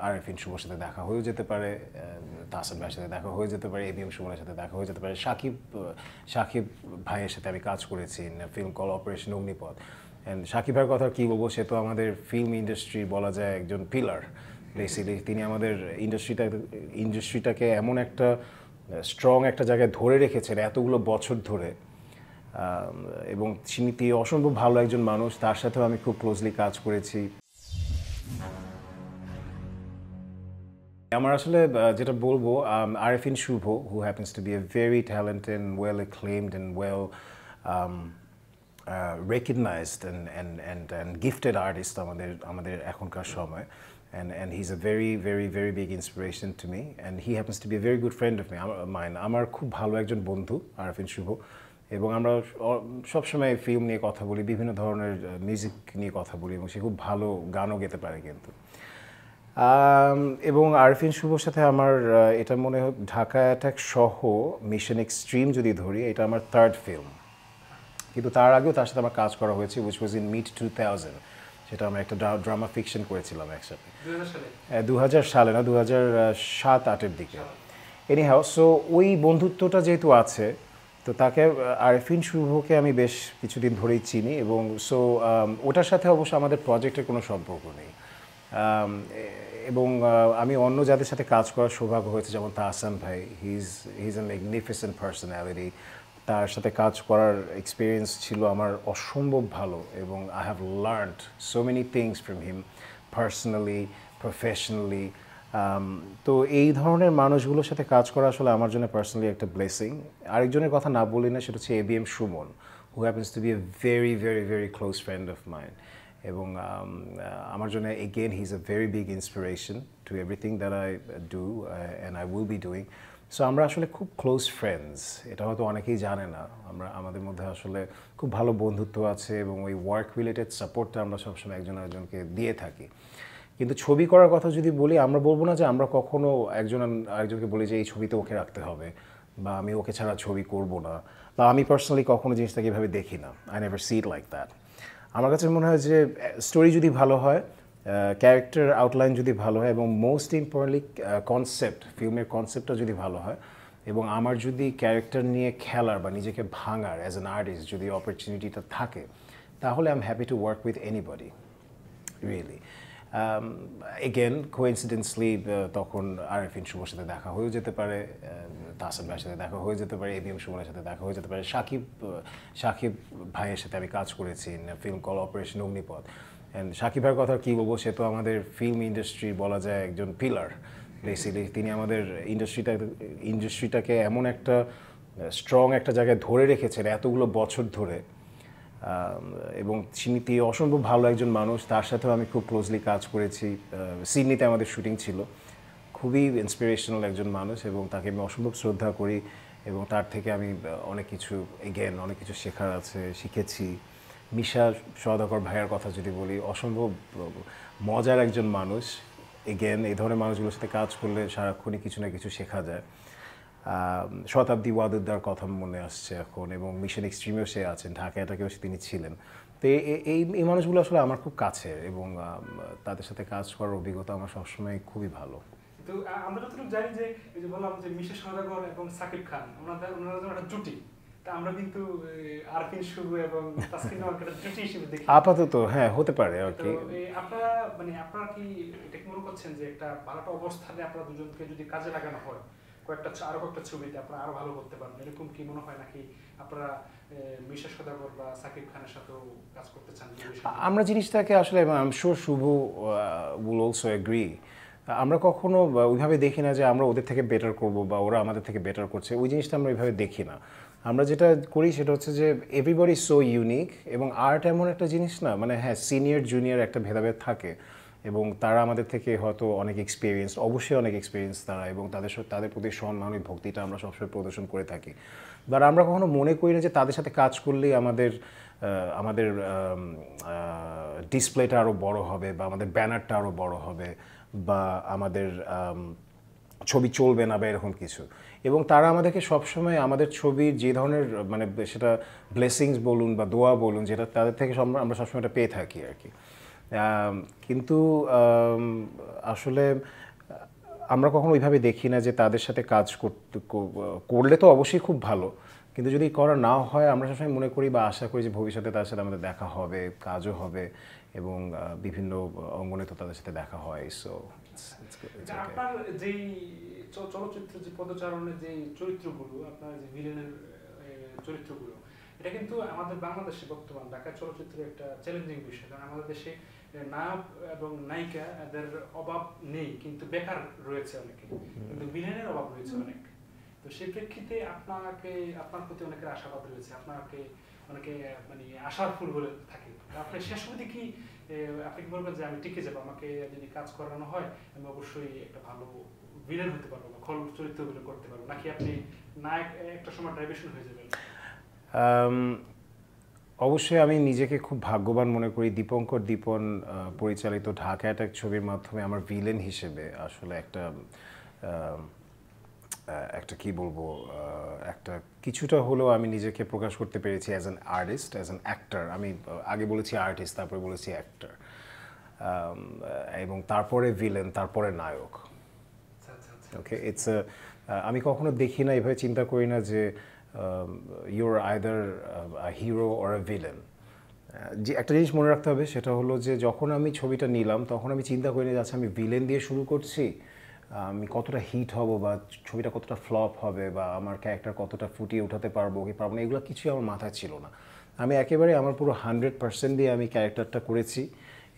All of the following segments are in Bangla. Arifin Shubhoর সাথে দেখা হয়ে যেতে পারে, তাহসান ভাইয়ের সাথে দেখা হয়ে যেতে পারে, ABM শুভোর সাথে দেখা হয়ে যেতে পারে, শাকিব ভাইয়ের সাথে আমি কাজ করেছি film called operation Agnipath. And Shakib ভাইয়ের কথা কি বলবো, সে তো আমাদের ফিল্ম ইন্ডাস্ট্রি বলা যায় একজন পিলার বেসিক্যালি। তিনি আমাদের ইন্ডাস্ট্রিটাকে এমন একটা স্ট্রং একটা জায়গায় ধরে রেখেছেন এতগুলো বছর ধরে, এবং তিনি অসম্ভব ভালো একজন মানুষ, তার সাথেও আমি খুব ক্লোজলি কাজ করেছি। আমার আসলে যেটা বলবো, আরিফিন শুভ, who happens to be a very talented and well acclaimed and well recognized and gifted artist আমাদের এখনকার সময়, and he's a very big inspiration to me, and he happens to be a very good friend of mine. আমার খুব ভালো একজন বন্ধু আরিফিন শুভ, এবং আমরা সবসময় ফিল্ম নিয়ে কথা বলি, বিভিন্ন ধরনের মিউজিক নিয়ে কথা বলি, এবং সে খুব ভালো গানও গেতে পারে কিন্তু। এবং আরিফিন শুভর সাথে আমার এটা মনে হয় ঢাকা অ্যাটাক সহ মিশন এক্সট্রিম যদি ধরি, এটা আমার থার্ড ফিল্ম, কিন্তু তার আগেও তার সাথে আমার কাজ করা হয়েছে, উইচ ওয়াজ ইন মিড 2000। সেটা আমরা একটা ড্রামা ফিকশন করেছিলাম একসাথে 2000 সালে, না 2007-08-এর দিকে। এনিহাউ, সো ওই বন্ধুত্বটা যেহেতু আছে, তো তাকে আরিফিন শুভকে আমি বেশ কিছুদিন ধরেই চিনি, এবং সো ওটার সাথে অবশ্য আমাদের প্রজেক্টের কোনো সম্পর্ক নেই। এবং আমি অন্য যাদের সাথে কাজ করার সৌভাগ্য হয়েছে, যেমন তাহসান ভাই, he is a magnificent personality. তার সাথে কাজ করার এক্সপিরিয়েন্স ছিল আমার অসম্ভব ভালো, এবং I have learned so many things from him personally, professionally. তো এই ধরনের মানুষগুলোর সাথে কাজ করা আসলে আমার জন্য পার্সোনালি একটা ব্লেসিং। আরেকজনের কথা না বলি না, সেটা হচ্ছে ABM Suman, who happens to be a very close friend of mind, এবং আমার জন্য again he is a very big inspiration to everything that I do and I will be doing. So আমরা আসলে খুব ক্লোজ ফ্রেন্ডস, এটা হয়তো অনেকেই জানে না। আমাদের মধ্যে আসলে খুব ভালো বন্ধুত্ব আছে, এবং ওই ওয়ার্ক রিলেটেড সাপোর্টটা আমরা সবসময় একজন আরেকজনকে দিয়ে থাকি। কিন্তু ছবি করার কথা যদি বলি, আমরা বলবো না যে আমরা কখনো একজন আরেকজনকে বলি যে এই ছবিতে ওকে রাখতে হবে, বা আমি ওকে ছাড়া ছবি করবো না, বা আমি পার্সোনালি কখনো জিনিসটাকে এভাবে দেখি না। I never see it like that. আমার কাছে মনে হয় যে স্টোরি যদি ভালো হয়, ক্যারেক্টার আউটলাইন যদি ভালো হয়, এবং মোস্ট ইম্পর্টেন্টলি কনসেপ্ট, ফিল্মের কনসেপ্টটা যদি ভালো হয়, এবং আমার যদি ক্যারেক্টার নিয়ে খেলার বা নিজেকে ভাঙার অ্যাজ অ্যান আর্টিস্ট যদি অপরচুনিটিটা থাকে, তাহলে I am happy to work with anybody really. Again coincidentally তখন আরিফিন শুভর সাথে দেখা হয়ে যেতে পারে, তাহসান ভাইয়ের সাথে দেখা হয়ে যেতে পারে, ABM শুভনের সাথে দেখা হয়ে যেতে পারে, শাকিব ভাইয়ের সাথে আমি কাজ করেছি film called operation Agnipath. And Shakib ভাইয়ের কথা কী বলবো, সে তো আমাদের ফিল্ম ইন্ডাস্ট্রি বলা যায় একজন পিলার বেসিক্যালি। তিনি আমাদের ইন্ডাস্ট্রিটাকে এমন একটা স্ট্রং একটা জায়গায় ধরে রেখেছেন এতগুলো বছর ধরে, এবং তিনি অসম্ভব ভালো একজন মানুষ, তার সাথেও আমি খুব ক্লোজলি কাজ করেছি। সিডনিতে আমাদের শুটিং ছিল, খুবই ইন্সপিরেশনাল একজন মানুষ, এবং তাকে আমি অসম্ভব শ্রদ্ধা করি, এবং তার থেকে আমি অনেক কিছু শেখার আছে, শিখেছি। মিশা সওদাগর ভাইয়ের কথা যদি বলি, অসম্ভব মজার একজন মানুষ। এগেন এই ধরনের মানুষগুলোর সাথে কাজ করলে সারাক্ষণই কিছু না কিছু শেখা যায়। শতাব্দী ওয়াদুদ্দার কথা মনে আসছে এখন, এবং মিশন এক্সট্রিমেও সে আছেন, ঢাকা অ্যাটাকেও তিনি ছিলেন। তো এই মানুষগুলো আসলে আমার খুব কাছের, এবং তাদের সাথে কাজ করার অভিজ্ঞতা আমার সবসময় খুবই ভালো। তো আমরা যতটুকু জানি যে এই যে বললাম যে মিশা সওদাগর এবং শাকিব খান, ওনারা একটা জুটি, তা আমরা কিন্তু আরিফিন শুভ এবং তাসকিন একটা জুটি হিসেবে দেখি আপাতত। হ্যাঁ, হতে পারে। ওকে, আপনারা মানে আপনারা কি এটা মনে করছেন যে একটা ভালো অবস্থানে আপনারা দুজনকে যদি কাজে লাগানো হয়, আরো কয়েকটা ছবিতে আপনারা আরো ভালো করতে পারবেন, এরকম কি মনে হয়, নাকি আপনারা মিশা সওদাগর বা শাকিব খানের সাথেও কাজ করতে চান? আমরা জিনিসটাকে আসলে I am sure Shuvo will also agree, আমরা কখনো ওইভাবে দেখি না যে আমরা ওদের থেকে বেটার করব বা ওরা আমাদের থেকে বেটার করছে, ওই জিনিসটা আমরা ওইভাবে দেখি না। আমরা যেটা করি সেটা হচ্ছে যে এভরিবডি সো ইউনিক, এবং আর্ট এমন একটা জিনিস না, মানে হ্যাঁ সিনিয়র জুনিয়র একটা ভেদাভেদ থাকে, এবং তারা আমাদের থেকে হয়তো অবশ্যই অনেক এক্সপিরিয়েন্স তারা, এবং তাদের প্রতি সম্মানের ভক্তিটা আমরা সবসময় প্রদর্শন করে থাকি। বাট আমরা কখনো মনে করি না যে তাদের সাথে কাজ করলেই আমাদের ডিসপ্লেটা আরও বড় হবে, বা আমাদের ব্যানারটা আরও বড় হবে, বা আমাদের ছবি চলবে না, বা এরকম কিছু। এবং তারা আমাদেরকে সবসময় আমাদের ছবির যে ধরনের মানে সেটা ব্লেসিংস বলুন বা দোয়া বলুন, যেটা তাদের থেকে আমরা সবসময় এটা পেয়ে থাকি আর কি। কিন্তু আসলে আমরা কখনো ওইভাবে দেখি না যে তাদের সাথে কাজ করলে তো অবশ্যই খুব ভালো কিন্তু যদি করা না হয় আমরা সবসময় মনে করি বা আশা করি যে ভবিষ্যতে তার সাথে আমাদের দেখা হবে কাজও হবে এবং বিভিন্ন অঙ্গনে তো তাদের সাথে দেখা হয় সো ইটস গুড আপনার যে চলচ্চিত্র যে পদচারণে যে চরিত্রগুলো আপনার যে ভিলেনের চরিত্রগুলো এটা কিন্তু আমাদের বাংলাদেশে বর্তমান ঢাকা চলচ্চিত্রে একটা চ্যালেঞ্জিং বিষয় কারণ আমাদের দেশে নায়ক এবং নায়িকা এদের অভাব নেই কিন্তু বেকার রয়েছে অনেকে কিন্তু ভিলেনের অভাব রয়েছে অনেক তো সেই প্রেক্ষিতে আপনাকে আপনার প্রতি অনেকের আশাবাদ রয়েছে আপনাকে অনেকে মানে আশার ফুল বলে থাকে আপনি শেষ অবধি কি আপনি কি বলবেন যে আমি টিকে যাব আমাকে যদি কাজ করানো হয় আমি অবশ্যই একটা ভালো ভিলেন হতে পারবো বা খল চরিত্রগুলো করতে পারবো নাকি আপনি নায়ক একটা সময় ডাইভার্সন হয়ে যাবেন অবশ্যই আমি নিজেকে খুব ভাগ্যবান মনে করি দীপঙ্কর দীপন পরিচালিত ঢাকা অ্যাটাক ছবির মাধ্যমে আমার ভিলেন হিসেবে আসলে একটা একটা কি বলবো একটা কিছুটা হলো আমি নিজেকে প্রকাশ করতে পেরেছি as an artist as an actor আমি আগে বলেছি আর্টিস্ট তারপরে বলেছি অ্যাক্টর এবং তারপরে ভিলেন তারপরে নায়ক ওকে ইটস আমি কখনো দেখি না এভাবে চিন্তা করি না যে you're either a hero or a villain যে একটা জিনিস মনে রাখতে হবে সেটা হলো যে যখন আমি ছবিটা নিলাম তখন আমি চিন্তা করি না যে আচ্ছা আমি ভিলেন দিয়ে শুরু করছি আমি কতটা হিট হব বা ছবিটা কতটা ফ্লপ হবে বা আমার ক্যারেক্টার কতটা ফুটিয়ে উঠাতে পারবো কি পারবো না এগুলো কিছুই আমার মাথায় ছিল না আমি একেবারে আমার পুরো 100% দিয়ে আমি ক্যারেক্টারটা করেছি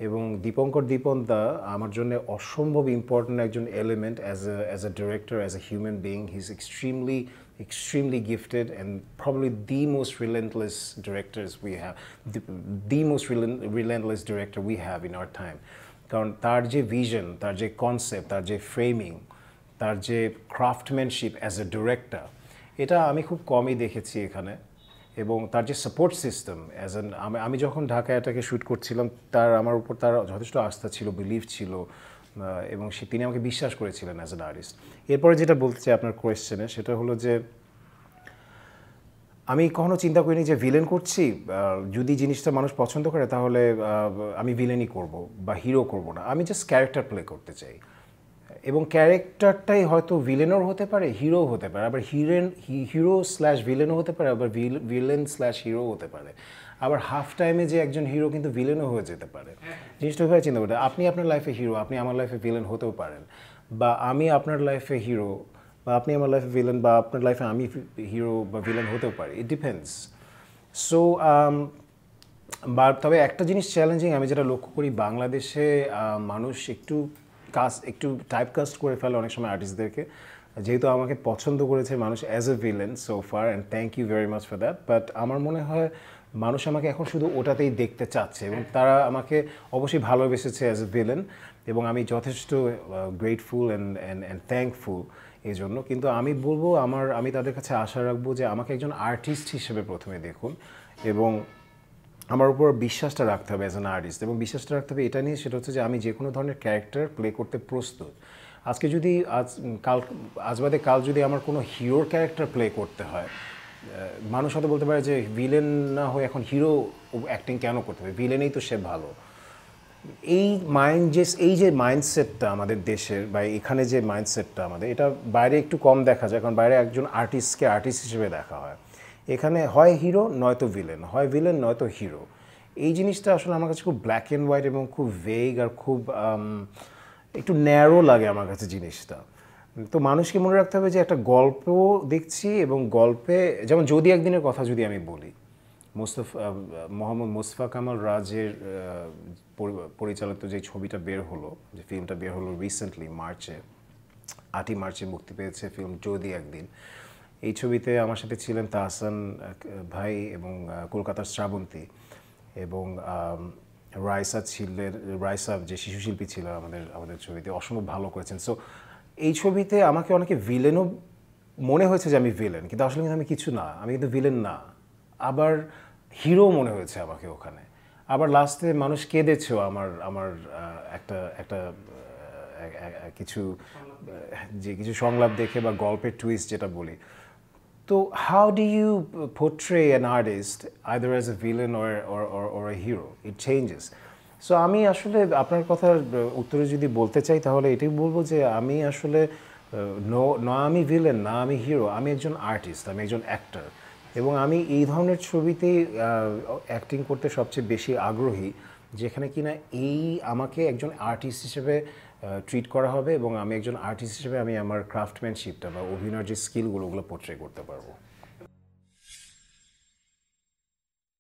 এবং দীপঙ্কর দীপন দা আমার জন্য অসম্ভব ইম্পর্ট্যান্ট একজন element as a director as a human being he is extremely gifted and probably the most relentless directors we have the most relentless director we have in our time কারণ তার যে vision তার যে concept তার যে framing তার যে craftsmanship as a director এটা আমি খুব কমই দেখেছি এখানে এবং তার যে support system as an আমি যখন ঢাকা এটাকে shoot করছিলাম তার আমার উপর তার যথেষ্ট আস্থা ছিল belief ছিল এবং তিনি আমাকে বিশ্বাস করেছিলেন অ্যাজ এন আর্টিস্ট এরপরে যেটা বলতে চাই আপনার কোয়েশ্চেনে সেটা হলো যে আমি কখনো চিন্তা করিনি যে ভিলেন করছি যদি জিনিসটা মানুষ পছন্দ করে তাহলে আমি ভিলেনই করব বা হিরো করব না আমি জাস্ট ক্যারেক্টার প্লে করতে চাই এবং ক্যারেক্টারটাই হয়তো ভিলেনও হতে পারে হিরো হতে পারে আবার হিরো স্ল্যাশ ভিলেনও হতে পারে আবার ভিলেন স্ল্যাশ হিরো হতে পারে আবার হাফ টাইমে যে একজন হিরো কিন্তু ভিলেনও হয়ে যেতে পারে জিনিসটা হয়ে চিন্তা করতে আপনি আপনার লাইফে হিরো আপনি আমার লাইফে ভিলেন হতেও পারেন বা আমি আপনার লাইফে হিরো বা আপনি আমার লাইফে ভিলেন বা আপনার লাইফে আমি হিরো বা ভিলেন হতেও পারি ইট ডিপেন্ডস সো বা তবে একটা জিনিস চ্যালেঞ্জিং আমি যেটা লক্ষ্য করি বাংলাদেশে মানুষ একটু টাইপকাস্ট করে ফেলে অনেক সময় আর্টিস্টদেরকে যেহেতু আমাকে পছন্দ করেছে মানুষ as a villain so far and thank you very much for that but আমার মনে হয় মানুষ আমাকে এখন শুধু ওটাতেই দেখতে চাচ্ছে এবং তারা আমাকে অবশ্যই ভালোবেসেছে অ্যাজ এ ভিলেন এবং আমি যথেষ্ট গ্রেটফুল অ্যান্ড থ্যাঙ্কফুল এই জন্য কিন্তু আমি বলবো আমি তাদের কাছে আশা রাখবো যে আমাকে একজন আর্টিস্ট হিসেবে প্রথমে দেখুন এবং আমার উপর বিশ্বাসটা রাখতে হবে অ্যাজ অ্যান আর্টিস্ট এবং বিশ্বাসটা রাখতে হবে এটা নিয়ে সেটা হচ্ছে যে আমি যে কোনো ধরনের ক্যারেক্টার প্লে করতে প্রস্তুত আজকে যদি আজ বাদে কাল যদি আমার কোনো হিরোর ক্যারেক্টার প্লে করতে হয় মানুষ হয়তো বলতে পারে যে ভিলেন না হয়ে এখন হিরো অ্যাক্টিং কেন করতে হবে ভিলেনেই তো সে ভালো এই যে মাইন্ডসেটটা আমাদের দেশের বা এখানে যে মাইন্ডসেটটা আমাদের এটা বাইরে একটু কম দেখা যায় কারণ বাইরে একজন আর্টিস্টকে আর্টিস্ট হিসেবে দেখা হয় এখানে হয় হিরো নয়তো ভিলেন হয় ভিলেন নয়তো হিরো এই জিনিসটা আসলে আমার কাছে খুব ব্ল্যাক অ্যান্ড হোয়াইট এবং খুব ভেগ আর খুব একটু ন্যারো লাগে আমার কাছে জিনিসটা তো মানুষকে মনে রাখতে হবে যে একটা গল্প দেখছি এবং গল্পে যেমন যদি একদিনের কথা যদি আমি বলি মোহাম্মদ মোস্তফা কামাল রাজের পরিচালিত যে ছবিটা বের হলো যে ফিল্মটা বের হলো রিসেন্টলি মার্চে 8ই মার্চে মুক্তি পেয়েছে ফিল্ম যদি একদিন এই ছবিতে আমার সাথে ছিলেন তাহসান ভাই এবং কলকাতার শ্রাবন্তী এবং রাইসা যে শিশুশিল্পী ছিল আমাদের ছবিতে অসম্ভব ভালো করেছেন সো এই ছবিতে আমাকে অনেকে ভিলেনও মনে হয়েছে যে আমি ভিলেন কিন্তু আসলে কিন্তু আমি কিছু না আমি কিন্তু ভিলেন না আবার হিরো মনে হয়েছে আমাকে ওখানে আবার লাস্টে মানুষ কেঁদেছেও আমার আমার একটা একটা কিছু যে কিছু সংলাপ দেখে বা গল্পের টুইস্ট যেটা বলি তো how do you portray an artist either as a villain or or or a hero it changes so আমি আসলে আপনার কথার উত্তরে যদি বলতে চাই তাহলে এটাই বলবো যে আমি আসলে না আমি ভিলেন না আমি হিরো, আমি একজন আর্টিস্ট, আমি একজন অ্যাক্টর এবং আমি এই ধরনের ছবিতে অ্যাক্টিং করতে সবচেয়ে বেশি আগ্রহী যেখানে কিনা এই আমাকে একজন আর্টিস্ট হিসেবে ট্রিট করা হবে এবং আমি একজন আর্টিস্ট হিসেবে আমি আমার ক্রাফটম্যানশিপটা বা অভিনয়ের যে স্কিলগুলো ওগুলো পোর্ট্রে করতে পারবো।